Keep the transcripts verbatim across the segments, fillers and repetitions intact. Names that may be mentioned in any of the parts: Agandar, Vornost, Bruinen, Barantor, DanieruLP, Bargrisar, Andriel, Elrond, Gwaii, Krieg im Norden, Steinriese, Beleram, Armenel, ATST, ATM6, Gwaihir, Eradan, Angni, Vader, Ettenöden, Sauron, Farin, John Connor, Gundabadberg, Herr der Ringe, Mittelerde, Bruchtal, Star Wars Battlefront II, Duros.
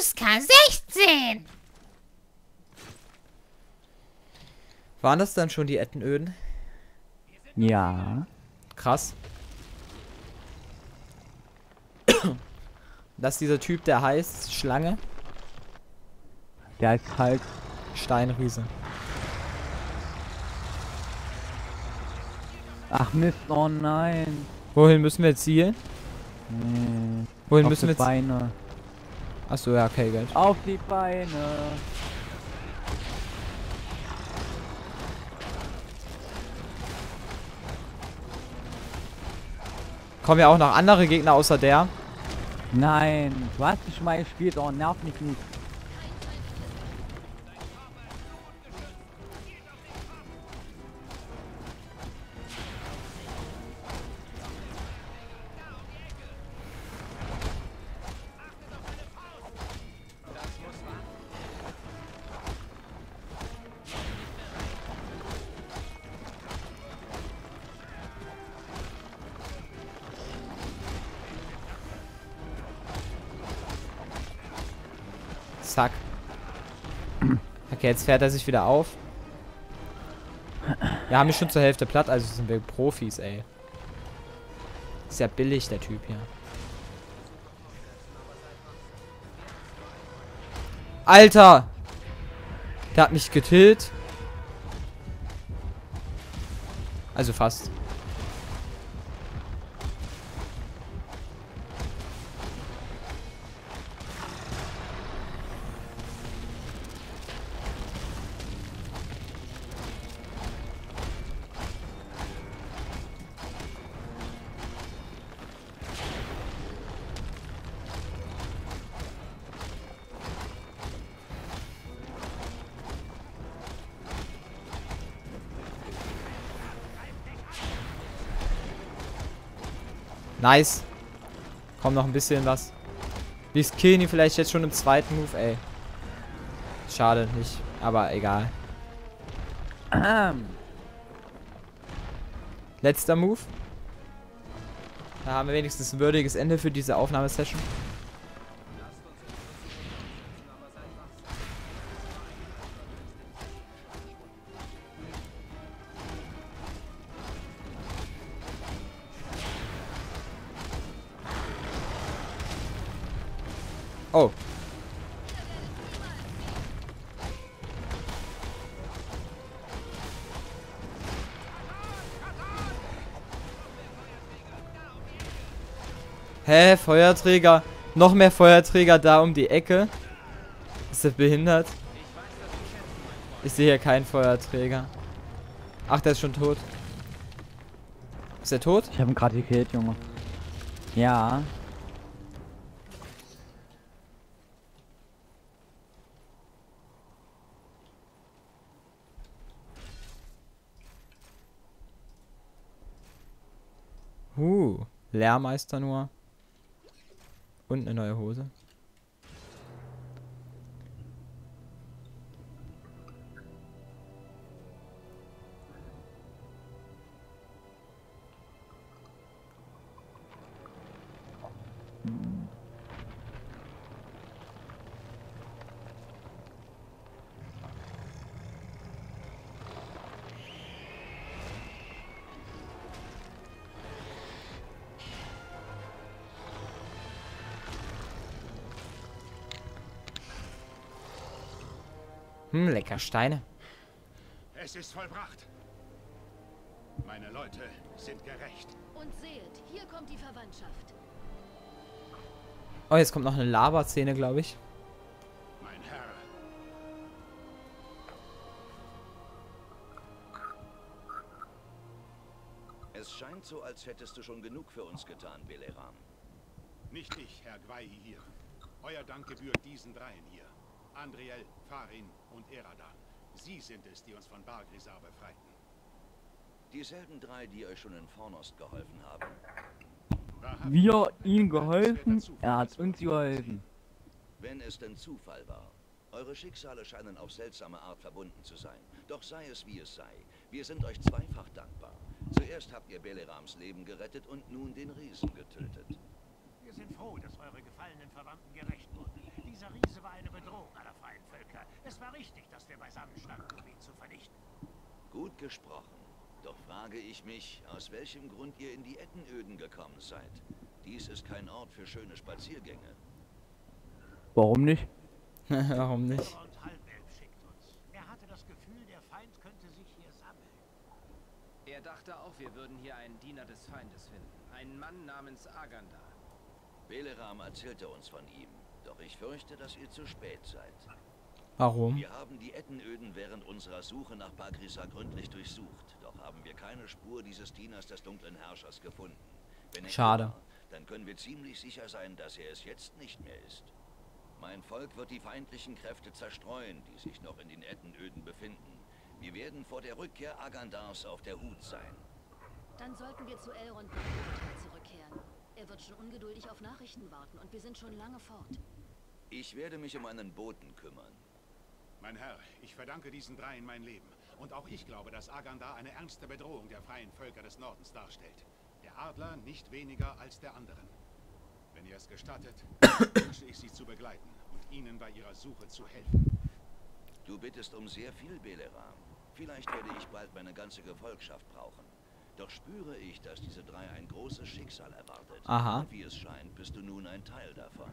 Uska sechzehn. Waren das dann schon die Ettenöden? Ja. Krass. Das ist dieser Typ, der heißt Schlange. Der heißt halt Steinriese. Ach Mist, oh nein. Wohin müssen wir jetzt hier? Nee. Wohin auf müssen die wir Beine. Achso, ja, okay, gut. Auf die Beine. Kommen ja auch noch andere Gegner außer der. Nein, du hast dich mal gespielt, oh, nerv mich nicht. Zack. Okay, jetzt fährt er sich wieder auf. Wir haben ihn schon zur Hälfte platt, also sind wir Profis, ey. Ist ja billig, der Typ hier. Alter! Der hat mich getillt. Also fast. Nice. Komm, noch ein bisschen was. Wir killen ihn vielleicht jetzt schon im zweiten Move, ey. Schade, nicht. Aber egal. Ähm. Letzter Move. Da haben wir wenigstens ein würdiges Ende für diese Aufnahmesession. Oh. Hä, Feuerträger. Noch mehr Feuerträger da um die Ecke. Ist das behindert? Ich sehe hier keinen Feuerträger. Ach, der ist schon tot. Ist der tot? Ich habe ihn gerade gekillt, Junge. Ja. Uh, Lehrmeister nur. Und eine neue Hose. Hm, lecker Steine. Es ist vollbracht. Meine Leute sind gerecht. Und seht, hier kommt die Verwandtschaft. Oh, jetzt kommt noch eine Laber-Szene, glaube ich. Mein Herr. Es scheint so, als hättest du schon genug für uns getan, Beleram. Nicht ich, Herr Gwaihir. Euer Dank gebührt diesen dreien hier. Andriel, Farin und Eradan. Sie sind es, die uns von Bargrisar befreiten. Dieselben drei, die euch schon in Vornost geholfen haben. Wir ihm geholfen, er hat uns geholfen. Wenn es denn Zufall war. Eure Schicksale scheinen auf seltsame Art verbunden zu sein. Doch sei es wie es sei. Wir sind euch zweifach dankbar. Zuerst habt ihr Belerams Leben gerettet und nun den Riesen getötet. Wir sind froh, dass eure gefallenen Verwandten gerecht wurden. Dieser Riese Gut gesprochen. Doch frage ich mich, aus welchem Grund ihr in die Ettenöden gekommen seid. Dies ist kein Ort für schöne Spaziergänge. Warum nicht? Warum nicht? Er dachte auch, wir würden hier einen Diener des Feindes finden. Einen Mann namens Agandar. Beleram erzählte uns von ihm. Doch ich fürchte, dass ihr zu spät seid. Warum? Wir haben die Ettenöden während unserer Suche nach Bargrisar gründlich durchsucht. Doch haben wir keine Spur dieses Dieners des dunklen Herrschers gefunden. Wenn er Schade. War, dann können wir ziemlich sicher sein, dass er es jetzt nicht mehr ist. Mein Volk wird die feindlichen Kräfte zerstreuen, die sich noch in den Ettenöden befinden. Wir werden vor der Rückkehr Agandars auf der Hut sein. Dann sollten wir zu Elrond zurückkehren. Er wird schon ungeduldig auf Nachrichten warten und wir sind schon lange fort. Ich werde mich um einen Boten kümmern. Mein Herr, ich verdanke diesen dreien mein Leben. Und auch ich glaube, dass Agandar eine ernste Bedrohung der freien Völker des Nordens darstellt. Der Adler nicht weniger als der anderen. Wenn ihr es gestattet, wünsche ich sie zu begleiten und ihnen bei ihrer Suche zu helfen. Du bittest um sehr viel, Beleram. Vielleicht werde ich bald meine ganze Gefolgschaft brauchen. Doch spüre ich, dass diese drei ein großes Schicksal erwartet. Aha. Und wie es scheint, bist du nun ein Teil davon.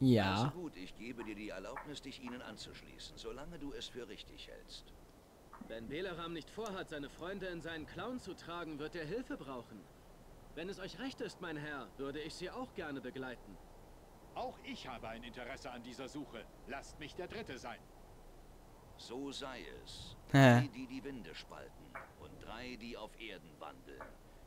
Ja. Also gut, ich gebe dir die Erlaubnis, dich ihnen anzuschließen, solange du es für richtig hältst. Wenn Beleram nicht vorhat, seine Freunde in seinen Clown zu tragen, wird er Hilfe brauchen. Wenn es euch recht ist, mein Herr, würde ich sie auch gerne begleiten. Auch ich habe ein Interesse an dieser Suche. Lasst mich der Dritte sein. So sei es. Die, die die Winde spalten und drei, die auf Erden wandeln.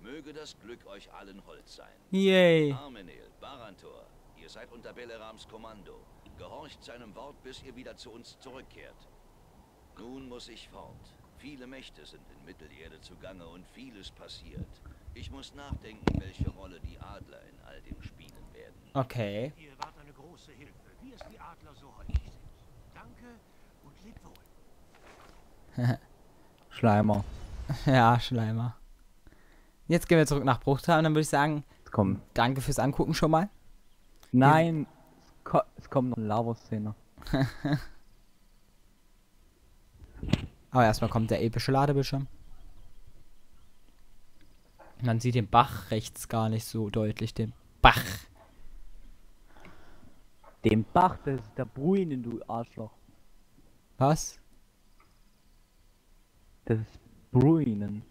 Möge das Glück euch allen Holz sein. Yay. Armenel, Barantor. Ihr seid unter Belerams Kommando. Gehorcht seinem Wort, bis ihr wieder zu uns zurückkehrt. Nun muss ich fort. Viele Mächte sind in Mittelerde zugange und vieles passiert. Ich muss nachdenken, welche Rolle die Adler in all dem spielen werden. Okay. Ihr wart eine große Hilfe, wie es die Adler so häufig sind. Danke und lebt wohl. Schleimer. Ja, Schleimer. Jetzt gehen wir zurück nach Bruchtal und dann würde ich sagen, komm. Danke fürs Angucken schon mal. Nein, es kommt noch eine Lavo-Szene. Aber erstmal kommt der epische Ladebildschirm. Man sieht den Bach rechts gar nicht so deutlich, den Bach. Den Bach, das ist der Bruinen, du Arschloch. Was? Das ist Bruinen.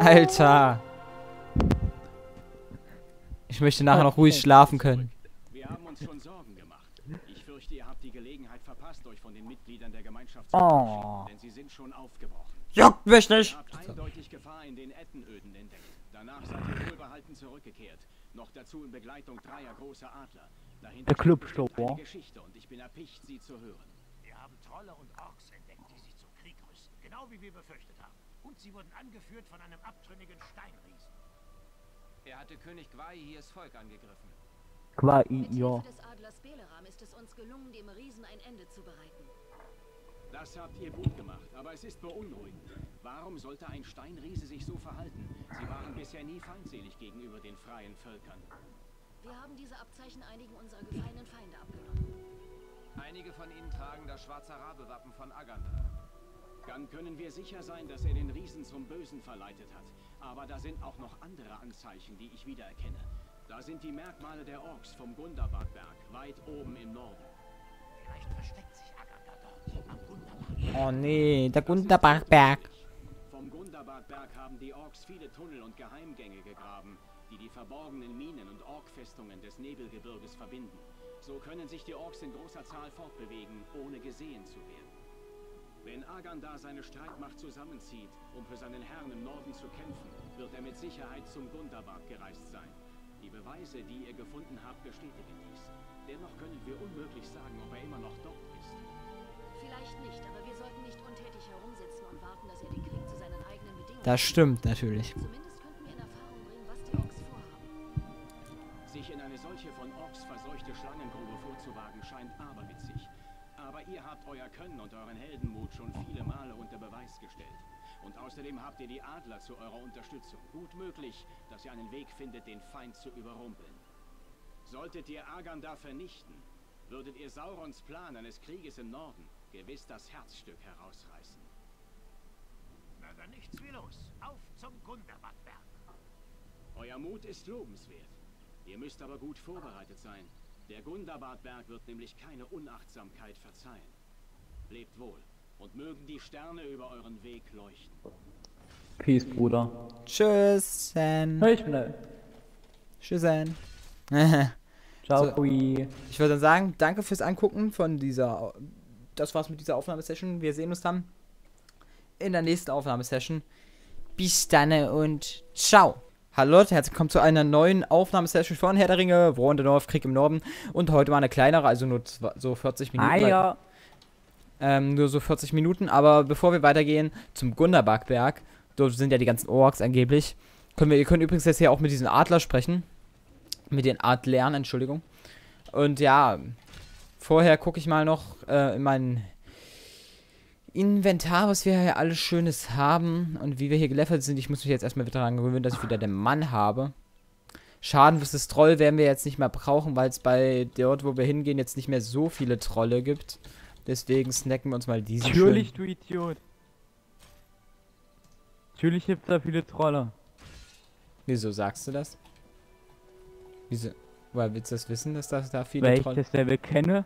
Alter! Ich möchte nachher noch ruhig schlafen können. Wir haben uns schon Sorgen gemacht. Ich fürchte, ihr habt die Gelegenheit verpasst, euch von den Mitgliedern der Gemeinschaft zu verabschieden, denn sie sind schon aufgebrochen. Juckt mich nicht! Ihr habt eindeutig Gefahr in den Ettenöden entdeckt. Danach seid ihr wohlbehalten zurückgekehrt. Noch dazu in Begleitung dreier großer Adler. Dahinter steckt eine Geschichte und ich bin erpicht, sie zu hören. Wir haben Trolle und Orks entdeckt, die sich zum Krieg rüsten, genau wie wir befürchtet haben. Und sie wurden angeführt von einem abtrünnigen Steinriesen. Er hatte König Gwaihirs Volk angegriffen. Gwaii, ja. Mit Hilfe des Adlers Beleram ist es uns gelungen, dem Riesen ein Ende zu bereiten. Das habt ihr gut gemacht, aber es ist beunruhigend. Warum sollte ein Steinriese sich so verhalten? Sie waren bisher nie feindselig gegenüber den freien Völkern. Wir haben diese Abzeichen einigen unserer gefallenen Feinde abgenommen. Einige von ihnen tragen das schwarze Rabewappen von Agandar. Dann können wir sicher sein, dass er den Riesen zum Bösen verleitet hat. Aber da sind auch noch andere Anzeichen, die ich wiedererkenne. Da sind die Merkmale der Orks vom Gundabadberg, weit oben im Norden. Vielleicht versteckt sich Agandar dort, am Gundabadberg. Oh nee, der Gundabadberg. Vom Gundabadberg haben die Orks viele Tunnel und Geheimgänge gegraben, die die verborgenen Minen und Orkfestungen des Nebelgebirges verbinden. So können sich die Orks in großer Zahl fortbewegen, ohne gesehen zu werden. Wenn Agandar seine Streitmacht zusammenzieht, um für seinen Herrn im Norden zu kämpfen, wird er mit Sicherheit zum Gundabad gereist sein. Die Beweise, die ihr gefunden habt, bestätigen dies. Dennoch können wir unmöglich sagen, ob er immer noch dort ist. Vielleicht nicht, aber wir sollten nicht untätig herumsitzen und warten, dass er den Krieg zu seinen eigenen Bedingungen... Das stimmt natürlich. Zumindest könnten wir in Erfahrung bringen, was die Orks vorhaben. Sich in eine solche von Orks verseuchte Schlangengrube vorzuwagen, scheint aberwitzig. Aber ihr habt euer Können und euren Heldenmut schon viele Male unter Beweis gestellt. Und außerdem habt ihr die Adler zu eurer Unterstützung. Gut möglich, dass ihr einen Weg findet, den Feind zu überrumpeln. Solltet ihr Agandar vernichten, würdet ihr Saurons Plan eines Krieges im Norden gewiss das Herzstück herausreißen. Na dann nichts wie los. Auf zum Gundabadberg. Euer Mut ist lobenswert. Ihr müsst aber gut vorbereitet sein. Der Gundabadberg wird nämlich keine Unachtsamkeit verzeihen. Lebt wohl und mögen die Sterne über euren Weg leuchten. Peace, Bruder. Tschüss. Hör ich schnell. Tschüss. Ciao. So, ich würde dann sagen, danke fürs Angucken von dieser. Das war's mit dieser Aufnahmesession. Wir sehen uns dann in der nächsten Aufnahmesession. Bis dann und ciao. Hallo Leute, herzlich willkommen zu einer neuen Aufnahmesession von Herr der Ringe, Brundendorf, Krieg im Norden. Und heute mal eine kleinere, also nur so vierzig Minuten. Ah, ja. ähm, nur so vierzig Minuten. Aber bevor wir weitergehen zum Gundabadberg, dort sind ja die ganzen Orks angeblich. Können wir, ihr könnt übrigens jetzt hier auch mit diesen Adler sprechen. Mit den Adlern, Entschuldigung. Und ja, vorher gucke ich mal noch äh, in meinen Inventar, was wir hier alles Schönes haben und wie wir hier gelevelt sind. Ich muss mich jetzt erstmal wieder daran gewöhnen, dass ich wieder den Mann habe. Schaden versus Troll werden wir jetzt nicht mehr brauchen, weil es bei dort, wo wir hingehen, jetzt nicht mehr so viele Trolle gibt. Deswegen snacken wir uns mal diesen. Natürlich, schön. Du Idiot. Natürlich gibt es da viele Trolle. Wieso sagst du das? Wieso? Weil willst du das wissen, dass das da viele Trolle... Weil ich das Level kenne.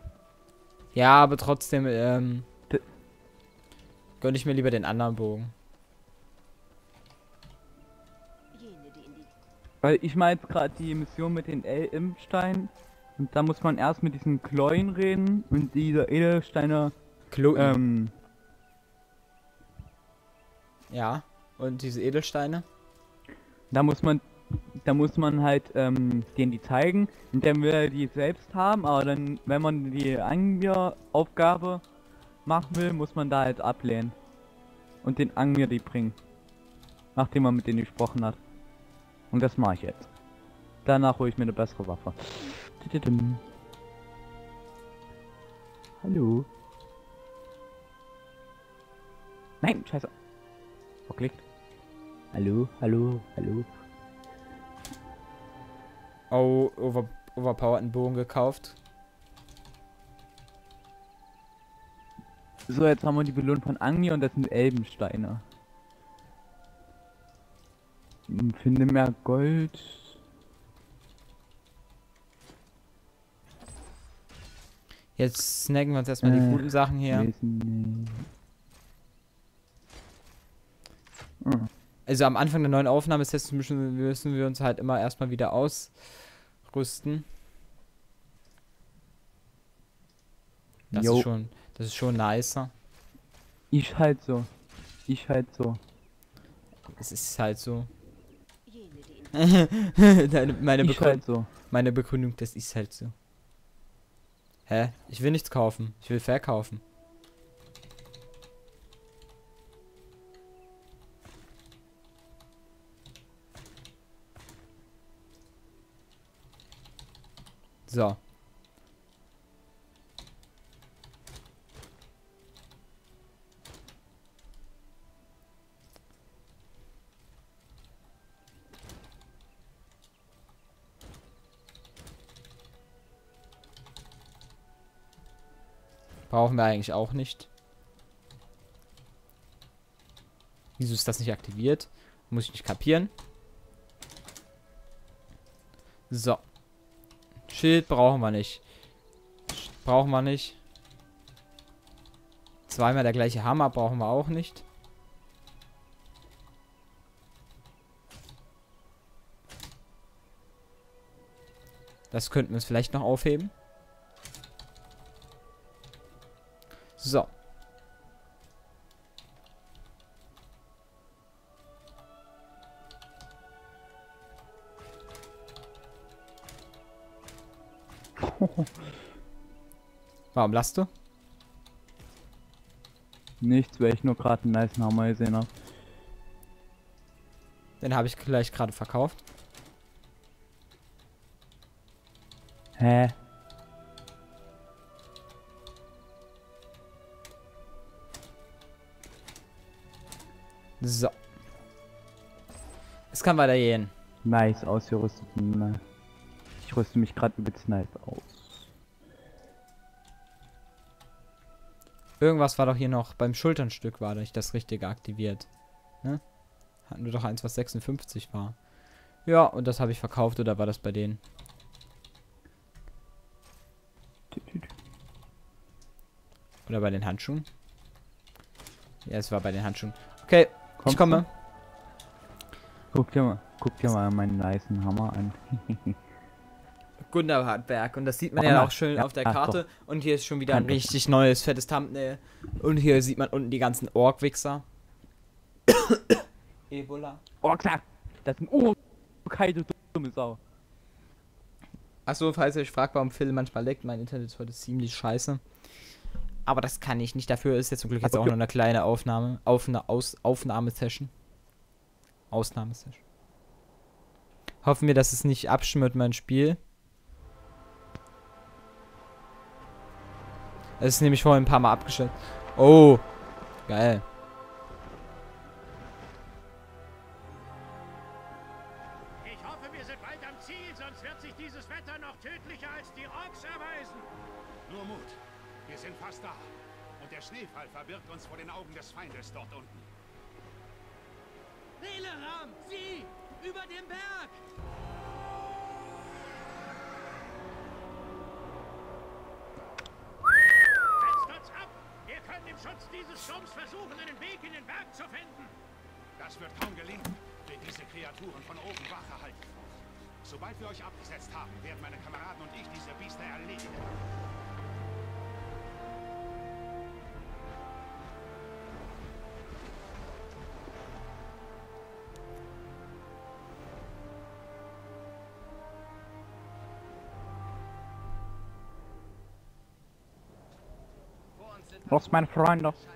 Ja, aber trotzdem, ähm... gönn ich mir lieber den anderen Bogen. Weil ich mache jetzt gerade die Mission mit den Elbensteinen. Und da muss man erst mit diesen Kloien reden. Und diese Edelsteine... Kloien. Ähm, ja, und diese Edelsteine? Da muss man... Da muss man halt ähm, denen die zeigen. Und dann will er die selbst haben. Aber dann, wenn man die Angriff-Aufgabe... machen will, muss man da halt ablehnen. Und den Angriff die bringen. Nachdem man mit denen gesprochen hat. Und das mache ich jetzt. Danach hole ich mir eine bessere Waffe. Hallo. Nein, scheiße. Verklickt. Hallo, hallo, hallo. Oh, over, overpowered einen Bogen gekauft. So, jetzt haben wir die Belohnung von Angni und das sind Elbensteine. Finde mehr Gold. Jetzt snacken wir uns erstmal äh, die guten Sachen hier. Also am Anfang der neuen Aufnahmesession müssen, müssen wir uns halt immer erstmal wieder ausrüsten. Das jo. ist schon... Das ist schon nicer. Ich halt so. Ich halt so. Es ist halt so. Deine, meine, ich halt so. Meine Begründung, das ist halt so. Hä? Ich will nichts kaufen. Ich will verkaufen. So. Brauchen wir eigentlich auch nicht. Wieso ist das nicht aktiviert? Muss ich nicht kapieren. So. Schild brauchen wir nicht. Brauchen wir nicht. Zweimal der gleiche Hammer brauchen wir auch nicht. Das könnten wir uns vielleicht noch aufheben. So. Warum lachst du? Nichts, weil ich nur gerade einen nice Hammer gesehen habe. Den habe ich gleich gerade verkauft. Hä? So. Es kann weitergehen. Nice ausgerüstet. Ich rüste mich gerade übelst nice aus. Irgendwas war doch hier noch. Beim Schulternstück war nicht das Richtige aktiviert. Ne? Hatten wir doch eins, was sechsundfünfzig war. Ja, und das habe ich verkauft, oder war das bei denen? Oder bei den Handschuhen? Ja, es war bei den Handschuhen. Okay, komm, ich komme. Guck dir mal, guck dir mal meinen nicen Hammer an. Gundabadberg. Und das sieht man oh, ja auch schön ja, auf der Karte. Doch. Und hier ist schon wieder ein richtig neues, fettes Thumbnail. Und hier sieht man unten die ganzen Ork-Wichser. Ebola. Orkler! Das ist ein Ork. Keine dumme Sau. Achso, falls ihr euch fragt, warum Phil manchmal leckt, mein Internet ist heute ziemlich scheiße. Aber das kann ich nicht. Dafür ist jetzt zum Glück jetzt auch nur eine kleine Aufnahme. Auf eine Aus Aufnahmesession. Ausnahmesession. Hoffen wir, dass es nicht abschmiert, mein Spiel. Es ist nämlich vorhin ein paar Mal abgeschnitten. Oh. Geil. Ich hoffe, wir sind bald am Ziel, sonst wird sich dieses Wetter noch tödlicher als die Orks erweisen. Nur Mut. Wir sind fast da. Und der Schneefall verbirgt uns vor den Augen des Feindes dort unten. Beleram, sieh! Über dem Berg! Setzt uns ab! Wir können im Schutz dieses Sturms versuchen, einen Weg in den Berg zu finden. Das wird kaum gelingen, wenn diese Kreaturen von oben Wache halten. Sobald wir euch abgesetzt haben, werden meine Kameraden und ich diese Biester erledigen. Los, mein Freund, los.